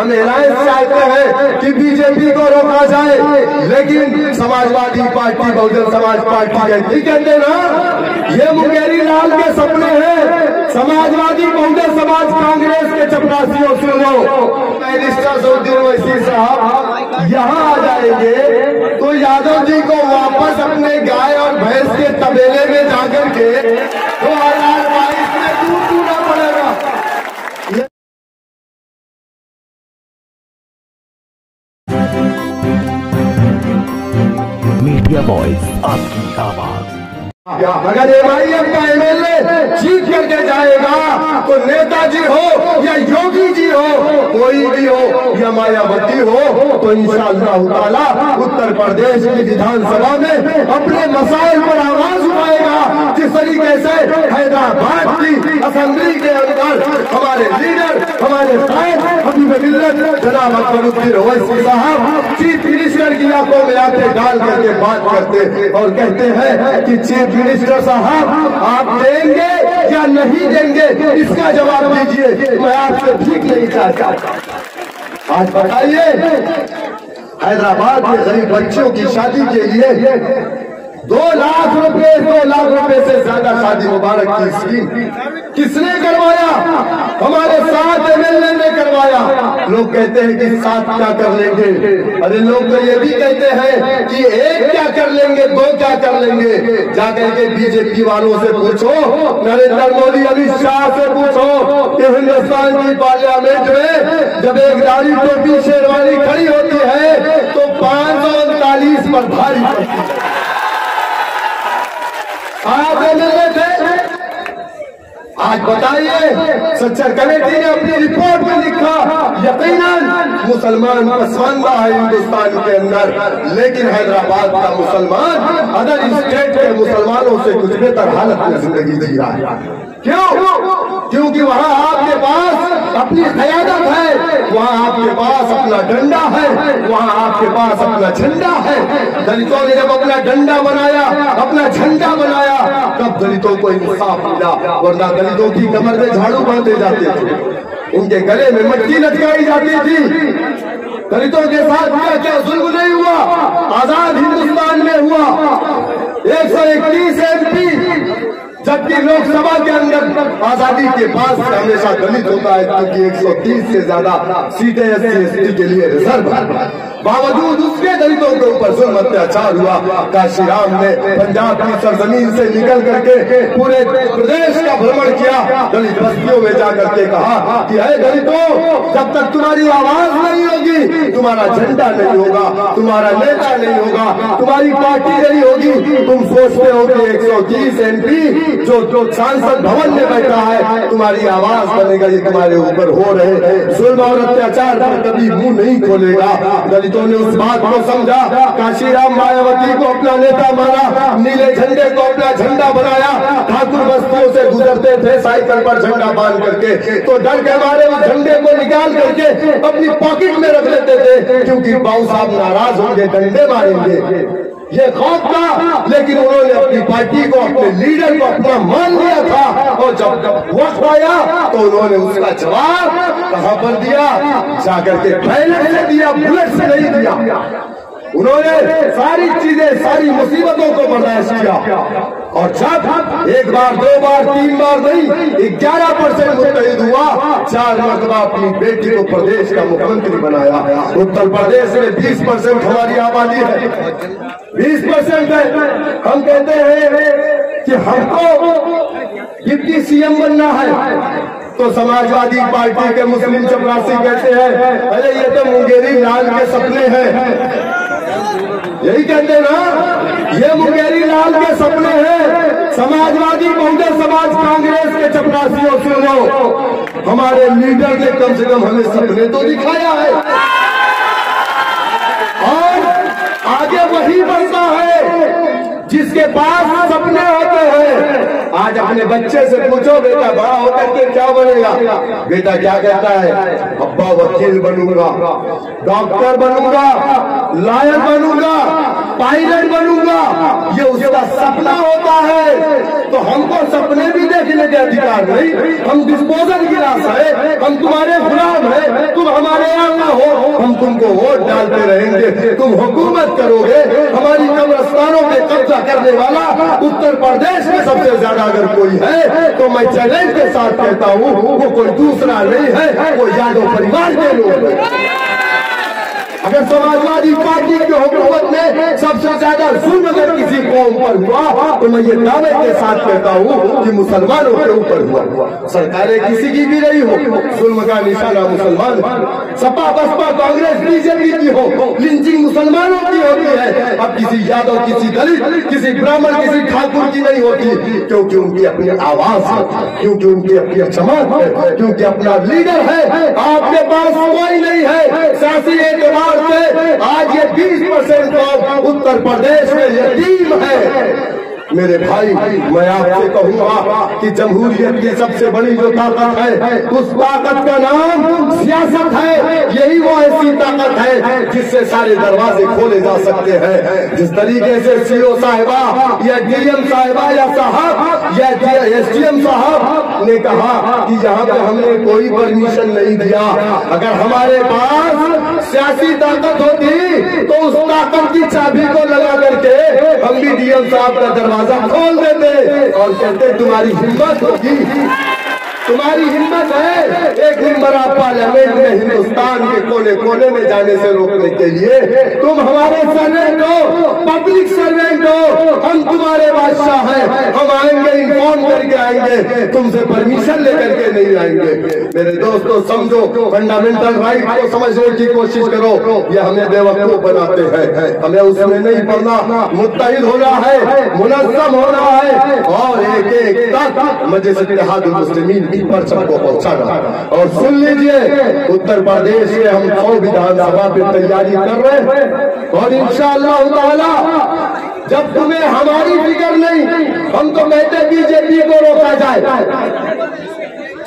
हम एलायंस चाहते हैं कि बीजेपी को रोका जाए, लेकिन समाजवादी पार्टी, बहुजन समाज पार्टी कहते ना, ये मुंगेरी लाल के सपने हैं। समाजवादी बहुजन समाज कांग्रेस के चपरासियों से लो असदुद्दीन ओवैसी साहब यहाँ आ जाएंगे तो यादव जी को वापस अपने गाय और भैंस के तबेले में जाकर के 2022 में दूर टूटना पड़ेगा। मीडिया वॉइस आपकी आवाज। अगर एआईएम का एमएलए जीत करके जाएगा तो नेताजी हो या योगी जी हो, कोई भी हो या मायावती हो, तो इंशाअल्लाह ताला उत्तर प्रदेश की विधानसभा में अपने मसाइल पर आवाज उठाएगा। किस तरीके से हैदराबाद की असेंबली के अंदर हमारे लीडर, हमारे जनाब असदुद्दीन ओवैसी साहब चीफ मिनिस्टर की आंखों में आंखें डाल करके बात करते और कहते हैं कि चीफ मिनिस्टर साहब आप देंगे या नहीं देंगे, इसका जवाब दीजिए, मैं आपसे ठीक नहीं चाहता। आज बताइए, हैदराबाद के गरीब बच्चों की शादी के लिए 2 लाख रुपए से ज्यादा शादी मुबारक की स्कीम किसने करवाया? हमारे 7 एमएलए ने करवाया। लोग कहते हैं कि 7 क्या कर लेंगे, अरे लोग तो ये भी कहते हैं कि 1 क्या कर लेंगे, 2 क्या कर लेंगे। जाकर के बीजेपी वालों से पूछो, नरेंद्र मोदी, अमित शाह से पूछो कि हिंदुस्तान की पार्लियामेंट में जब एक दाढ़ी टोपी शेरवानी खड़ी होती है तो 539 पर भारी पड़ती है। आप एमएलए थे। आज बताइए, सच्चर कमेटी ने अपनी रिपोर्ट में लिखा यकीनन मुसलमान पसमानदा है हिंदुस्तान के अंदर, लेकिन हैदराबाद का मुसलमान अदर स्टेट के मुसलमानों से कुछ बेहतर हालत में जिंदगी जी रहा है। क्यों? क्योंकि वहाँ आपके पास अपनी क़यादत है, वहाँ आपके पास अपना डंडा है, वहाँ आपके पास अपना झंडा है। दलितों ने जब अपना डंडा बनाया, अपना झंडा बनाया, तब दलितों को इंसाफ मिला, वरना दलितों की कमर में झाड़ू बांधे जाते थे, उनके गले में मटकी लटकाई जाती थी। दलितों के साथ क्या जुल्म नहीं हुआ? आजाद हिंदुस्तान में हुआ। 131 MP, जबकि लोकसभा के अंदर आजादी के बाद से हमेशा दलित होता है, क्योंकि 130 से ज्यादा सीटें SC/ST के लिए रिजर्व है। बावजूद उसके दलितों के ऊपर जुल्म अत्याचार हुआ। काशी राम ने पंजाब की सरजमीन से निकल करके पूरे प्रदेश का भ्रमण किया, दलित बस्तियों में जाकर के कहा कि हे दलितों, जब तक तुम्हारी आवाज नहीं होगी, तुम्हारा झंडा नहीं होगा, तुम्हारा नेता नहीं होगा, तुम्हारी पार्टी नहीं होगी। तुम सोचते हो कि 130 MP जो सांसद भवन में बैठा है तुम्हारी आवाज बनेगा? ये तुम्हारे ऊपर हो रहे जुल्म और अत्याचार पर कभी मुंह नहीं खोलेगा। तो ने उस बात को समझा, काशीराम मायावती को अपना नेता माना, नीले झंडे को अपना झंडा बनाया। ठाकुर बस्तियों से गुजरते थे साइकिल पर झंडा बांध करके, तो डर के मारे वो झंडे को निकाल करके अपनी पॉकेट में रख लेते थे, क्योंकि बाबू साहब नाराज होंगे, डंडे मारेंगे, ये खौफ था। लेकिन उन्होंने अपनी पार्टी को, अपने लीडर को अपना मान लिया था, और जब वक्त आया तो उन्होंने उसका जवाब कहाँ पर दिया? जाकर के बैलेट से दिया, बुलेट से नहीं दिया। उन्होंने सारी चीजें, सारी मुसीबतों को बर्दाश्त किया, और जब 1 बार 2 बार 3 बार नहीं 11% मुस्तैद हुआ, 4 मरतबा अपनी बेटी को प्रदेश का मुख्यमंत्री बनाया। उत्तर प्रदेश में 20% हमारी आबादी है, 20% है। हम कहते हैं कि हमको डिप्टी CM बनना है, तो समाजवादी पार्टी के मुस्लिम चपरासी कहते हैं अरे ये तो मुंगेरी लाल के सपने हैं। यही कहते हैं ना, ये मुंगेरी लाल के सपने हैं। समाजवादी बहुजन समाज कांग्रेस के चपरासियों से लो, हमारे लीडर ने कम से कम हमें सपने तो दिखाया है, और आगे वही बनता है जिसके पास सपने होते हैं। आज अपने बच्चे से पूछो, बेटा बड़ा होकर के क्या बनेगा? बेटा क्या कहता है? अब्बा वकील बनूंगा, डॉक्टर बनूंगा, लॉयर बनूंगा, पायलट बनूंगा। ये उसका सपना होता है। तो हमको सपने भी देखने का अधिकार नहीं, हम डिस्पोजल गिलास है, हम तुम्हारे गुलाम है, तुम हमारे यहाँ तुमको वोट डालते रहेंगे, तुम हुकूमत करोगे। हमारी कब्रिस्तानों पे कब्जा करने वाला उत्तर प्रदेश में सबसे ज्यादा अगर कोई है तो मैं चैलेंज के साथ कहता हूँ वो कोई दूसरा नहीं है, वो यादव परिवार के लोग हैं। अगर समाजवादी पार्टी की हुकूमत में सबसे ज्यादा जुल्म अगर किसी कौम पर हुआ तो मैं ये दावे के साथ कहता हूँ कि मुसलमानों के ऊपर हुआ। सरकारें किसी की भी रही हो, जुल्म का निशाना मुसलमान। सपा बसपा कांग्रेस बीजेपी की हो, लिंचिंग मुसलमानों की होती है। अब किसी यादव, किसी दलित, किसी ब्राह्मण, किसी ठाकुर की नहीं होती, क्योंकि उनकी अपनी आवाज है, क्योंकि उनकी अपनी चमक है, क्योंकि अपना लीडर है। आपके पास कोई नहीं है। सियासी एतबार आज ये 20% लोग उत्तर प्रदेश में यतीम है। मेरे भाई, मैं आपसे कहूँगा कि जमहूरियत की सबसे बड़ी जो ताकत है उस ताकत का नाम सियासत है। यही वो ऐसी ताकत है जिससे सारे दरवाजे खोले जा सकते हैं। जिस तरीके से सीओ साहिबा या डीएम साहिबा या साहब या एसडीएम साहब ने कहा कि यहाँ पे हमने कोई परमिशन नहीं दिया। अगर हमारे पास सियासी ताकत होती तो उस ताकत की चाबी को लगा करके हम भी डीएम साहब का दरवाजा खोल देते और कहते तुम्हारी हिम्मत होगी, तुम्हारी हिम्मत है। एक दिन बड़ा पार्लियामेंट में हिंदुस्तान के कोने कोने में जाने से रोकने के लिए तुम हमारे सर्वेंट हो, पब्लिक सर्वेंट हो। हम तुम्हारे बादशाह हैं, हम आएंगे, इन्फॉर्म करके आएंगे, तुमसे परमिशन लेकर के नहीं आएंगे। मेरे दोस्तों, समझो, फंडामेंटल राइट को समझने की कोशिश करो। ये हमें बेवकूफ बनाते हैं। हमें उसमें नहीं पढ़ना, मुत्तहिद होना है, मुनज़्ज़म होना है और एक एक तक मजलिस-ए-इत्तेहादुल मुस्लिमीन परचम को पहुँचाना। और सुन लीजिए, उत्तर प्रदेश में हम 100 विधानसभा की तैयारी कर रहे हैं और इंशाअल्लाह ताला जब तुम्हें हमारी फिक्र नहीं, हम तो कहते बीजेपी को रोका जाए।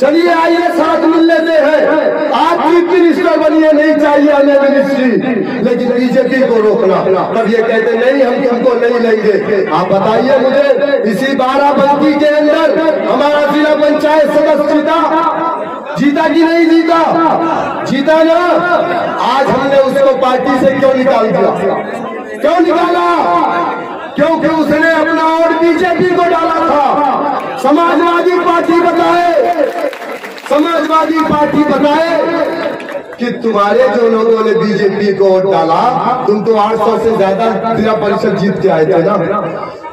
चलिए आइए साथ मिल लेते हैं। आप चीफ मिनिस्टर बनिए, नहीं चाहिए हमें मिनिस्ट्री, लेकिन बीजेपी को रोकना। तब ये कहते नहीं, हम हमको नहीं लेंगे। आप बताइए मुझे, इसी बाराबंकी के अंदर हमारा जिला पंचायत सदस्य जीता कि नहीं जीता? जीता ना। आज हमने उसको पार्टी से क्यों निकाल दिया? क्यों निकाला? क्योंकि उसने अपना वोट बीजेपी को डाला था। समाजवादी पार्टी बताए, समाजवादी पार्टी बताए कि तुम्हारे जो लोगों ने बीजेपी को वोट डाला, तुम तो 800 से ज्यादा जिला परिषद जीत के आए थे ना।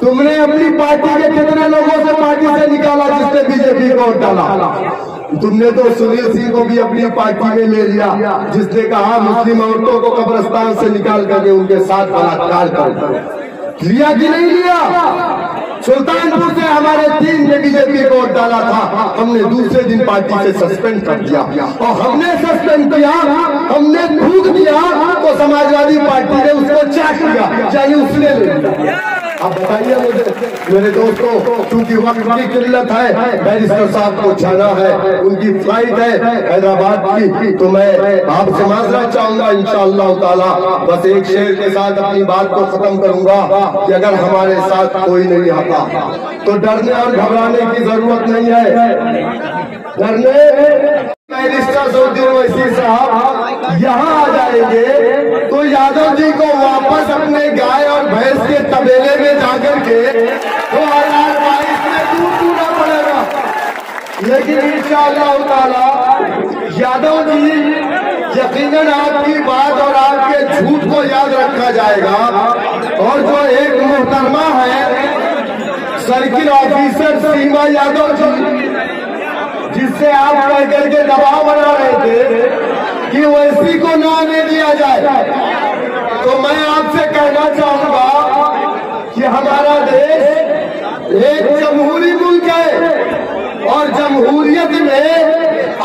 तुमने अपनी पार्टी के कितने लोगों से पार्टी से निकाला जिसने बीजेपी को वोट डाला? तुमने तो सुनील सिंह को भी अपनी पार्टी में ले लिया, जिसने कहा मुस्लिम औरतों को कब्रिस्तान से निकाल करके उनके साथ बलात्कार कर लिया कि नहीं लिया? सुल्तानपुर से हमारे 3 ने बीजेपी को वोट डाला था, हमने दूसरे दिन पार्टी से सस्पेंड कर दिया। और हमने सस्पेंड किया, हमने भूख दिया तो समाजवादी पार्टी ने उसको चाट लिया, चाहे उसने ले लिया। अब बताइए मुझे मेरे दोस्तों, क्योंकि वक्त की किल्लत है, बैरिस्टर साहब को जाना है, उनकी फ्लाइट है हैदराबाद की, तो मैं आपसे माजरा चाहूंगा। इंशाअल्लाह ताला बस एक शेर के साथ अपनी बात को खत्म करूंगा कि अगर हमारे साथ कोई नहीं आता तो डरने और घबराने की जरूरत नहीं है। डरने असदुद्दीन ओवैसी साहब यहाँ आ जाएंगे तो यादव जी को वापस अपने गाय और भैंस के तबेले में जाकर के 2022 में दूर टूटना पड़ेगा। लेकिन इंशाअल्लाह ताला यादव जी यकीनन आपकी बात और आपके झूठ को याद रखा जाएगा। और जो एक मोहतरमा है सर्किल ऑफिसर सीमा यादव जी, जिससे आप कह करके दबाव बना रहे थे कि ओवैसी को ना आने दिया जाए, तो मैं आपसे कहना चाहूंगा कि हमारा देश एक जमहूरी मुल्क है और जमहूरियत में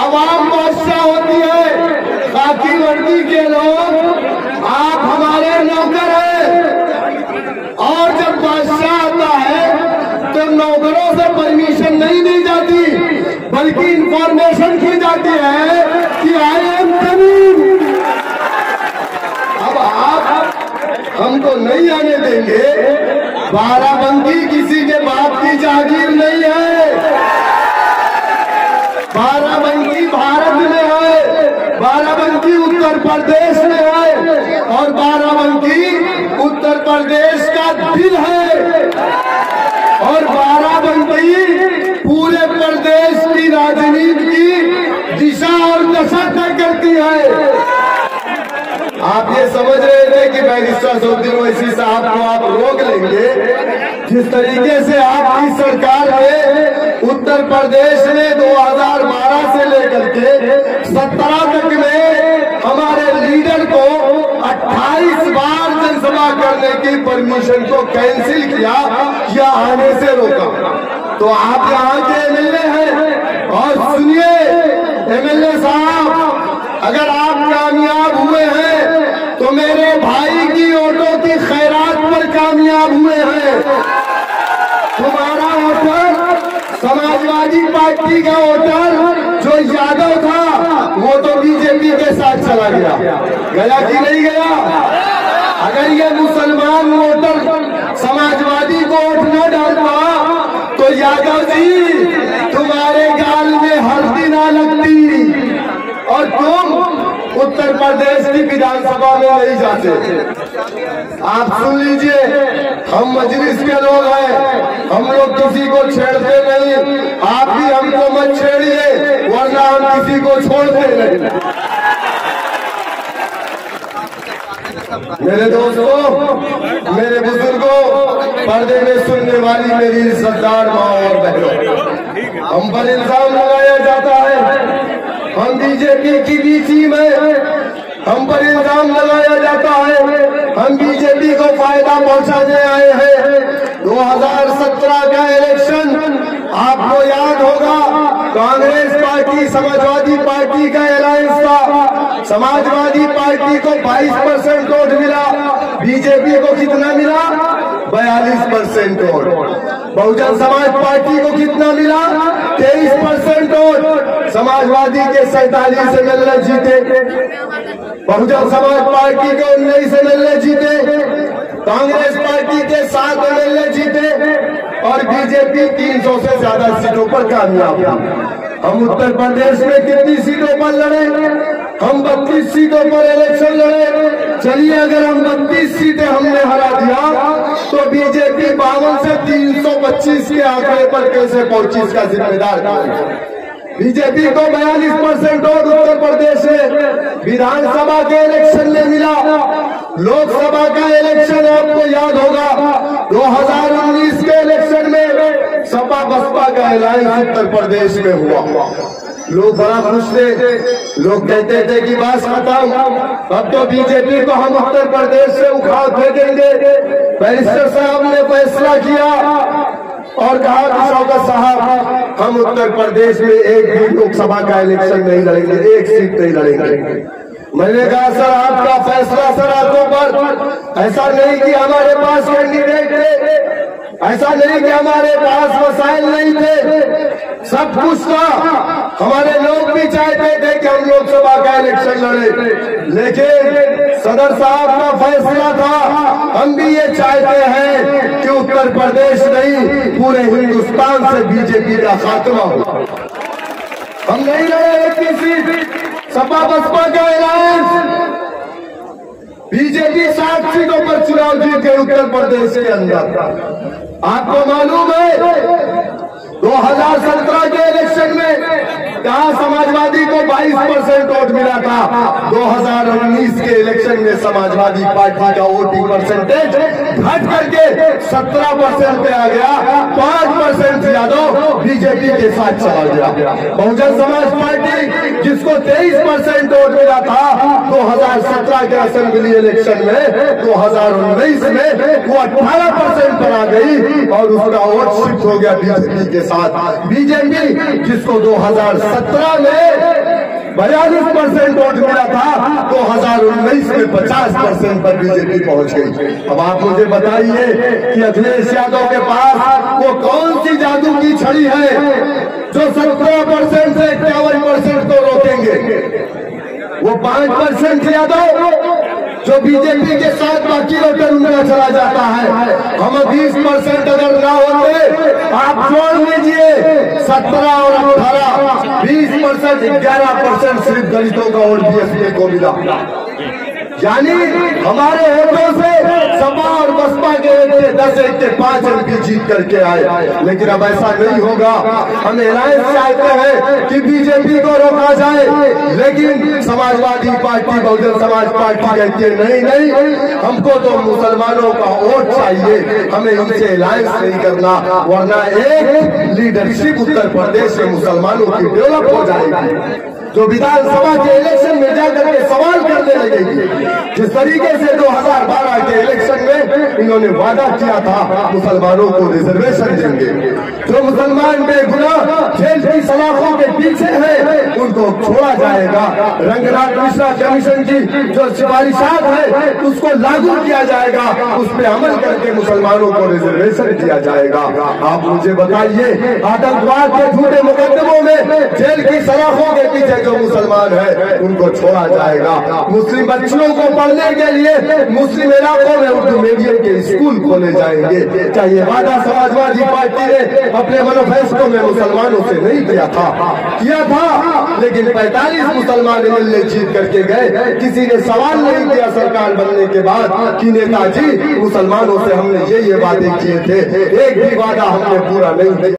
आवाम बादशाह होती है। बाकी वर्दी के लोग आप हमारे नौकर हैं और जब बादशाह आता है नौकरों से परमिशन नहीं दी जाती, बल्कि इंफॉर्मेशन की जाती है कि IAMIM। अब आप हमको नहीं आने देंगे। बाराबंकी किसी के बाप की जागीर नहीं है। बाराबंकी भारत में है। बाराबंकी उत्तर प्रदेश में है और बाराबंकी उत्तर प्रदेश का दिल है और बाराबंकी पूरे प्रदेश की राजनीति की दिशा और दशा तय करती है। आप ये समझ रहे थे कि बैरिस्टर असदुद्दीन ओवैसी साहब को आप रोक लेंगे। जिस तरीके से आपकी सरकार है उत्तर प्रदेश में 2012 से लेकर के 17 तक में हमारे लीडर को 28 बार जनसभा करने की परमिशन को कैंसिल किया या आने से रोका। तो आप यहाँ के एमएलए हैं और सुनिए एमएलए साहब, अगर आप कामयाब हुए हैं तो मेरे भाई की वोटों की खैरात पर कामयाब हुए हैं। तुम्हारा वोटर समाजवादी पार्टी का वोटर जो यादव था वो तो बीजेपी के साथ चला गया, गया कि नहीं गया? अगर ये मुसलमान वोटर समाजवादी को वोट न डालता तो यादव जी तुम्हारे गाल में हल्दी ना लगती और तुम उत्तर प्रदेश की विधानसभा में नहीं जाते। आप सुन लीजिए, हम मजलिस के लोग हैं, हम लोग किसी को छेड़ते नहीं। आप भी हमको मत छेड़िए वरना हम किसी को छोड़ते नहीं। मेरे दोस्तों, मेरे बुजुर्गों, पर्दे में सुनने वाली मेरी सरदार माँ और बहनों, हम पर इल्जाम लगाया जाता है हम बीजेपी की भी टीम है, हम पर इल्जाम लगाया जाता है हम बीजेपी को फायदा पहुंचाने आए हैं। 2017 का इलेक्शन आपको याद होगा, कांग्रेस पार्टी समाजवादी पार्टी का अलायंस था। समाजवादी पार्टी को 22% वोट मिला, बीजेपी को कितना मिला? 42% वोट। बहुजन समाज पार्टी को कितना मिला? 23% वोट। समाजवादी के 47 एमएलए जीते, बहुजन समाज पार्टी के 19 एमएलए जीते, कांग्रेस पार्टी के 7 एमएलए जीते और बीजेपी 300 से ज्यादा सीटों पर कामयाब। हम उत्तर प्रदेश में कितनी सीटों पर लड़े? हम 32 सीटों पर इलेक्शन लड़े। चलिए, अगर हम 32 सीटें हमने हरा दिया तो बीजेपी 52 से 325 के आंकड़े पर कैसे पहुंची, इसका जिम्मेदार बीजेपी को 42% वोट उत्तर प्रदेश से विधानसभा के इलेक्शन में मिला। लोकसभा का इलेक्शन आपको याद होगा, 2019 के इलेक्शन में सपा बसपा का अलायंस उत्तर प्रदेश में हुआ। लोग बड़ा खुश थे, लोग कहते थे कि बात खत्म, अब तो बीजेपी को हम उत्तर प्रदेश से उखाड़ फेंकेंगे। बैरिस्टर साहब ने फैसला किया और कहा कि शौकत साहब, हम उत्तर प्रदेश में एक भी लोकसभा का इलेक्शन नहीं लड़ेंगे, एक सीट नहीं लड़ेंगे। मैंने कहा सर आपका फैसला सर आंखों पर, ऐसा नहीं कि हमारे पास कैंडिडेट थे, ऐसा नहीं कि हमारे पास वसाइल नहीं थे, सब कुछ था। हमारे लोग भी चाहते थे कि हम लोकसभा का इलेक्शन लड़े, लेकिन सदर साहब का फैसला था। हम भी ये चाहते हैं कि उत्तर प्रदेश नहीं पूरे हिंदुस्तान से बीजेपी का खात्मा हो। हम नहीं लड़े किसी सपा बसपा का अलायंस। बीजेपी 7 सीटों पर चुनाव जीत गई उत्तर प्रदेश के अंदर। आपको मालूम है 2017 के इलेक्शन में कहा समाजवादी को 22% वोट मिला था, 2019 के इलेक्शन में समाजवादी पार्टी का वोटिंग परसेंटेज घट करके 17% पे आ गया, 5% यादव बीजेपी के साथ चला गया। बहुजन समाज पार्टी जिसको 23% वोट मिला था 2017 के असेंबली इलेक्शन में, 2019 में वो 18% पर आ गई और उसका वोट शिफ्ट हो गया बीजेपी के साथ। बीजेपी जिसको 2017 में 42% वोट मिला था 2019 में 50% पर बीजेपी पहुंच गई। अब आप मुझे बताइए कि अखिलेश यादव के पास वो कौन सी जादू की छड़ी है जो 17% से 51% को रोकेंगे? वो 5% यादव जो बीजेपी के साथ बाकी रहकर उनका चला जाता है। हम 20% अगर ना होते आप छोड़ लीजिए 17 और 18, 20% 11% सिर्फ दलितों का और बीएसपी को मिला। यानी हमारे होटों से सपा और बसपा के 10, 1, 5 MP जीत करके आए, लेकिन अब ऐसा नहीं होगा। हम एलायंस चाहते हैं कि बीजेपी को रोका जाए, लेकिन समाजवादी पार्टी बहुजन समाज पार्टी कहती है नहीं, हमको तो मुसलमानों का वोट चाहिए, हमें इनसे एलायंस नहीं करना, वरना एक लीडरशिप उत्तर प्रदेश में मुसलमानों की डेवलप हो जाएगी, जो विधानसभा के इलेक्शन में जाकर के सवाल करने लगेगी। जिस तरीके से 2012 के इलेक्शन में इन्होंने वादा किया था मुसलमानों को रिजर्वेशन देंगे, जो मुसलमान बेगुनाह जेल की सलाखों के पीछे है उनको छोड़ा जाएगा, रंगनाथ मिश्रा कमीशन की जो सिफारिशात है उसको लागू किया जाएगा, उस पर अमल करके मुसलमानों को रिजर्वेशन दिया जाएगा। आप मुझे बताइए, आतंकवाद के झूठे मुकदमों में जेल की सलाखों के पीछे जो मुसलमान है उनको छोड़ा जाएगा, मुस्लिम बच्चों को पढ़ने के लिए मुस्लिम इलाकों में उर्दू मीडियम के स्कूल खोले जाएंगे। क्या ये वादा समाजवादी पार्टी ने अपने मैनिफेस्टो में मुसलमानों से नहीं किया था, लेकिन 45 मुसलमान एमएलए जीत करके गए, किसी ने सवाल नहीं किया सरकार बनने के बाद कि नेताजी मुसलमानों से हमने ये वादे किए थे, एक भी वादा हमने पूरा नहीं किया।